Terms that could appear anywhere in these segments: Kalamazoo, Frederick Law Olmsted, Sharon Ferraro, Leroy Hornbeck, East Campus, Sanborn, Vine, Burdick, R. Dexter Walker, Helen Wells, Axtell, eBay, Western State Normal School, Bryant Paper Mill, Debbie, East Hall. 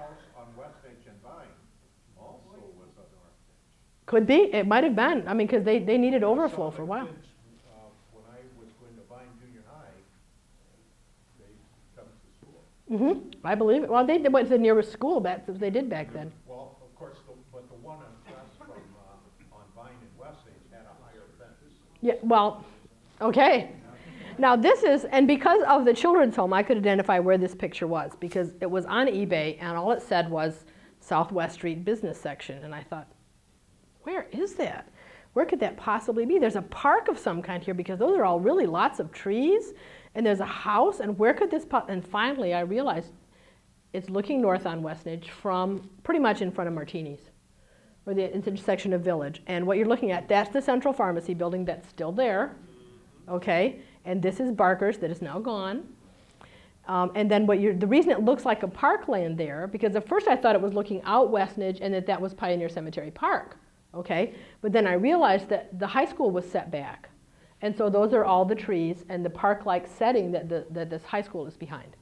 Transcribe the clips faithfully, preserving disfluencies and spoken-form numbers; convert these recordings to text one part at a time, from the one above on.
house on West H and Vine also was a North H. Could be. It might have been. I mean, because they, they needed overflow for a while. Kids, uh, when I was going to Vine Junior High, they come to school. Mm-hmm. I believe it. Well, they went to the nearest school. That's what they did back then. Well, of course, the, but the one across from uh, on Vine and West H had a higher fence. Yeah. Well, okay. Now this is, and because of the children's home, I could identify where this picture was because it was on eBay and all it said was Southwest Street Business Section. And I thought, where is that? Where could that possibly be? There's a park of some kind here because those are all really lots of trees and there's a house and where could this, po and finally I realized it's looking north on Westridge from pretty much in front of Martini's or the intersection of Village. And what you're looking at, that's the Central Pharmacy building that's still there, okay? And this is Barker's that is now gone. Um, and then what you're, the reason it looks like a parkland there, because at first I thought it was looking out Westridge and that that was Pioneer Cemetery Park, okay? But then I realized that the high school was set back. And so those are all the trees and the park-like setting that, the, that this high school is behind.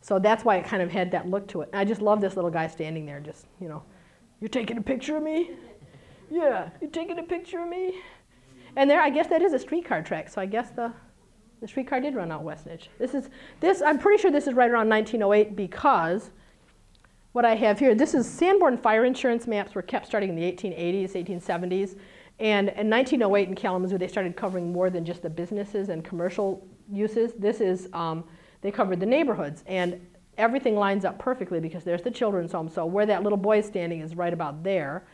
So that's why it kind of had that look to it. And I just love this little guy standing there just, you know, you're taking a picture of me? Yeah, you're taking a picture of me? And there, I guess that is a streetcar track, so I guess the... The streetcar did run out Westridge. This is, this, I'm pretty sure this is right around nineteen oh eight because what I have here, this is Sanborn fire insurance maps were kept starting in the eighteen eighties, eighteen seventies. And in nineteen oh eight in Kalamazoo, they started covering more than just the businesses and commercial uses. This is, um, they covered the neighborhoods. And everything lines up perfectly because there's the children's home. So where that little boy is standing is right about there.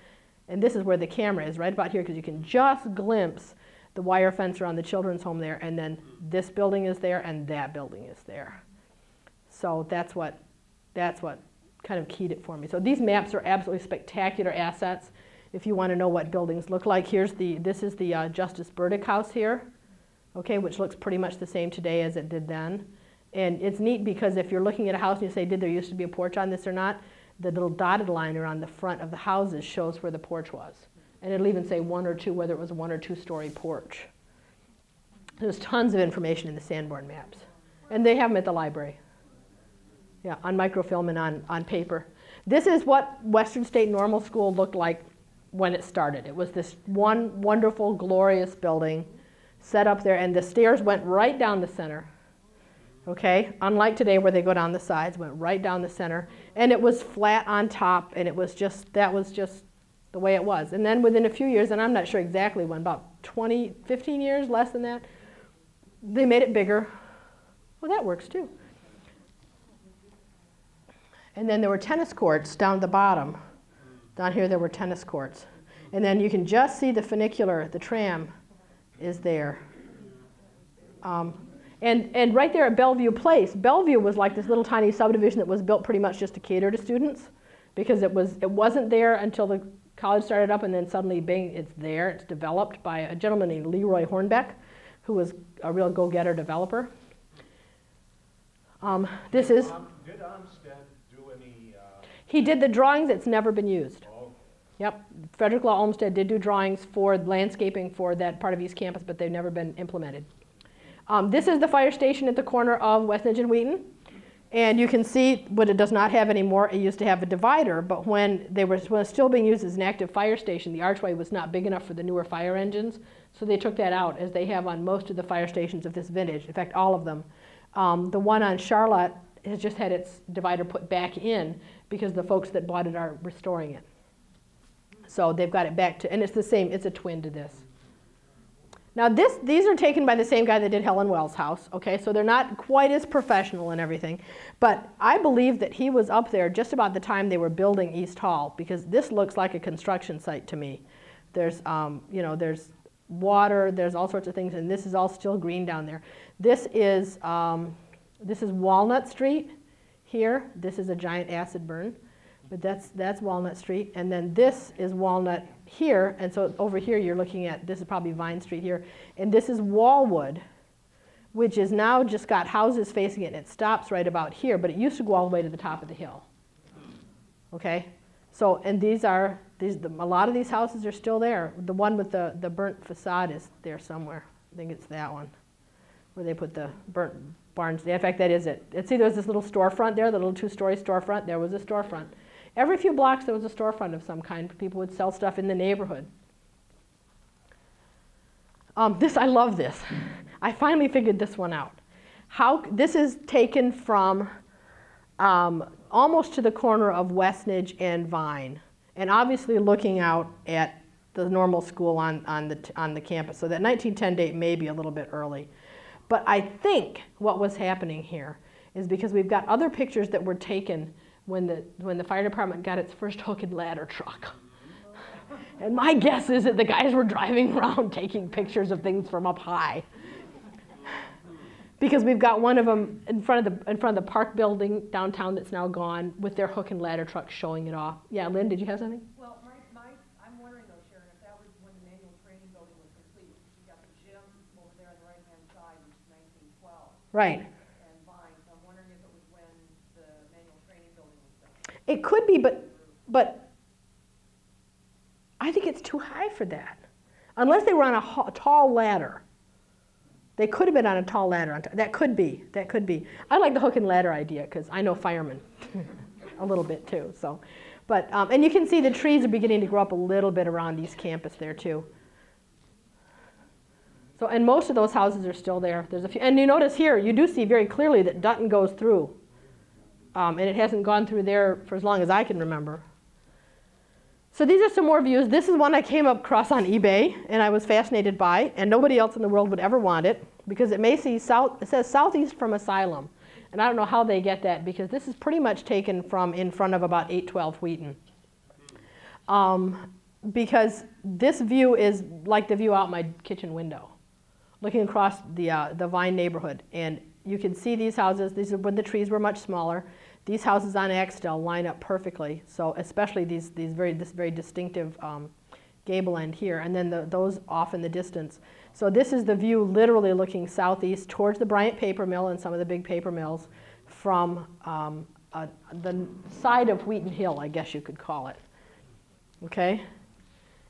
And this is where the camera is, right about here, because you can just glimpse the wire fence around the children's home there, and then this building is there, and that building is there. So that's what, that's what kind of keyed it for me. So these maps are absolutely spectacular assets. If you want to know what buildings look like, here's the, this is the uh, Justice Burdick House here, okay, which looks pretty much the same today as it did then. And it's neat because if you're looking at a house and you say, did there used to be a porch on this or not, the little dotted line around the front of the houses shows where the porch was. And it'll even say one or two, whether it was a one or two story porch. There's tons of information in the Sanborn maps. And they have them at the library. Yeah, on microfilm and on, on paper. This is what Western State Normal School looked like when it started. It was this one wonderful, glorious building set up there. And the stairs went right down the center. Okay, unlike today where they go down the sides, went right down the center. And it was flat on top. And it was just, that was just the way it was. And then within a few years, and I'm not sure exactly when, about twenty, fifteen years, less than that, they made it bigger. Well, that works too. And then there were tennis courts down at the bottom. Down here there were tennis courts. And then you can just see the funicular, the tram is there. Um, and, and right there at Bellevue Place, Bellevue was like this little tiny subdivision that was built pretty much just to cater to students because it, was, it wasn't there until the college started up, and then suddenly, bing, it's there. It's developed by a gentleman named Leroy Hornbeck, who was a real go-getter developer. Um, this did is... Um, did Olmsted do any... Uh, he did the drawings. It's never been used. Oh. Yep. Frederick Law Olmsted did do drawings for landscaping for that part of East Campus, but they've never been implemented. Um, this is the fire station at the corner of Westridge and Wheaton. And you can see what it does not have anymore. It used to have a divider, but when they were when it was still being used as an active fire station, the archway was not big enough for the newer fire engines, so they took that out, as they have on most of the fire stations of this vintage. In fact, all of them. Um, the one on Charlotte has just had its divider put back in because the folks that bought it are restoring it. So they've got it back to, and it's the same. It's a twin to this. Now this, these are taken by the same guy that did Helen Wells' house, okay? So they're not quite as professional and everything, but I believe that he was up there just about the time they were building East Hall because this looks like a construction site to me. There's, um, you know, there's water, there's all sorts of things, and this is all still green down there. This is, um, this is Walnut Street here. This is a giant acid burn, but that's, that's Walnut Street, and then this is Walnut here, and so over here you're looking at, this is probably Vine Street here, and this is Wallwood, which is now just got houses facing it, and it stops right about here, but it used to go all the way to the top of the hill, okay? So, and these are, these, the, a lot of these houses are still there. The one with the, the burnt facade is there somewhere. I think it's that one, where they put the burnt Barnes. In fact, that is it. And see, there was this little storefront there, the little two-story storefront. There was a storefront. Every few blocks, there was a storefront of some kind. People would sell stuff in the neighborhood. Um, this, I love this. I finally figured this one out. How, this is taken from um, almost to the corner of Westnage and Vine, and obviously looking out at the normal school on, on, the, on the campus. So that nineteen ten date may be a little bit early. But I think what was happening here is because we've got other pictures that were taken when the, when the fire department got its first hook and ladder truck. And my guess is that the guys were driving around taking pictures of things from up high. Because we've got one of them in front of the, in front of the park building downtown that's now gone with their hook and ladder truck showing it off. Yeah, Lynn, did you have something? Well, my, my, I'm wondering though, Sharon, if that was when the manual training building was complete. You got the gym over there on the right-hand side, which is nineteen twelve. Right. And Vine, so I'm wondering if it was when the manual training building was done. It could be, but, but I think it's too high for that. Unless they were on a tall ladder. They could have been on a tall ladder. That could be. That could be. I like the hook and ladder idea because I know firemen a little bit too. So, but um, and you can see the trees are beginning to grow up a little bit around East Campus there too. So, and most of those houses are still there. There's a few, and you notice here you do see very clearly that Dutton goes through, um, and it hasn't gone through there for as long as I can remember. So these are some more views. This is one I came across on eBay, and I was fascinated by, and nobody else in the world would ever want it, because it may see south, it says southeast from Asylum. And I don't know how they get that, because this is pretty much taken from in front of about eight twelve Wheaton. Um, because this view is like the view out my kitchen window, looking across the, uh, the Vine neighborhood. And you can see these houses. These are when the trees were much smaller. These houses on Axtell line up perfectly, so especially these, these very, this very distinctive um, gable end here, and then the, those off in the distance. So this is the view literally looking southeast towards the Bryant Paper Mill and some of the big paper mills from um, uh, the side of Wheaton Hill, I guess you could call it. Okay?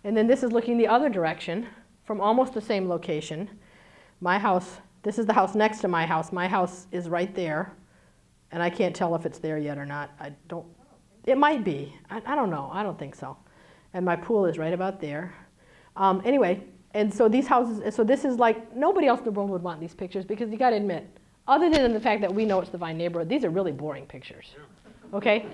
And then this is looking the other direction from almost the same location. My house, this is the house next to my house. My house is right there. And I can't tell if it's there yet or not. I don't, it might be. I, I don't know. I don't think so. And my pool is right about there. Um, anyway, and so these houses, so this is like, nobody else in the world would want these pictures because you got to admit, other than the fact that we know it's the Vine neighborhood, these are really boring pictures. Okay?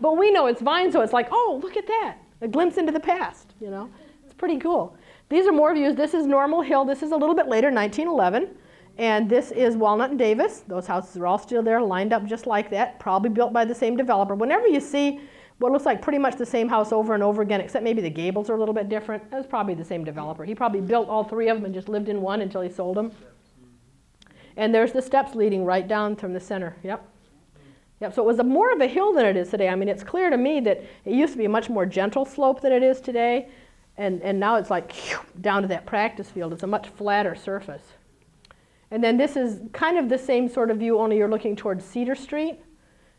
But we know it's Vine, so it's like, oh, look at that. A glimpse into the past, you know? It's pretty cool. These are more views. This is Normal Hill. This is a little bit later, nineteen eleven. And this is Walnut and Davis. Those houses are all still there, lined up just like that, probably built by the same developer. Whenever you see what looks like pretty much the same house over and over again, except maybe the gables are a little bit different, it was probably the same developer. He probably built all three of them and just lived in one until he sold them. And there's the steps leading right down from the center. Yep. Yep. So it was a more of a hill than it is today. I mean, it's clear to me that it used to be a much more gentle slope than it is today, and, and now it's like down to that practice field. It's a much flatter surface. And then this is kind of the same sort of view, only you're looking towards Cedar Street.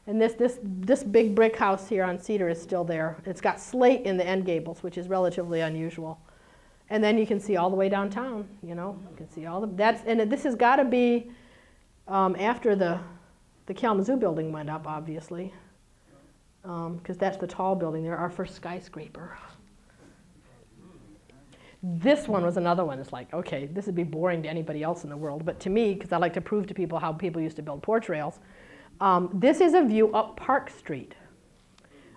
And this, this, this big brick house here on Cedar is still there. It's got slate in the end gables, which is relatively unusual. And then you can see all the way downtown, you know. You can see all the, that's, and this has got to be um, after the, the Kalamazoo building went up, obviously. Because um, that's the tall building there, our first skyscraper. This one was another one. It's like, okay, this would be boring to anybody else in the world, but to me, because I like to prove to people how people used to build porch rails, um, this is a view up Park Street.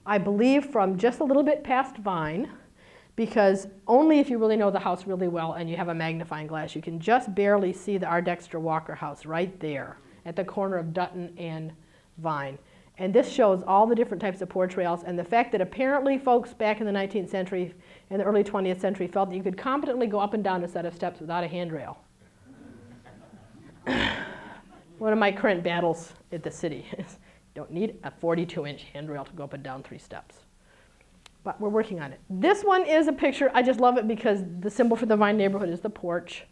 I believe from just a little bit past Vine, because only if you really know the house really well and you have a magnifying glass, you can just barely see the R. Dexter Walker house right there at the corner of Dutton and Vine. And this shows all the different types of porch rails and the fact that apparently folks back in the nineteenth century and the early twentieth century felt that you could competently go up and down a set of steps without a handrail. One of my current battles at the city is don't need a forty-two inch handrail to go up and down three steps. But we're working on it. This one is a picture. I just love it because the symbol for the Vine neighborhood is the porch.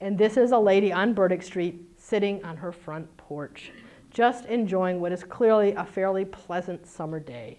And this is a lady on Burdick Street sitting on her front porch, just enjoying what is clearly a fairly pleasant summer day.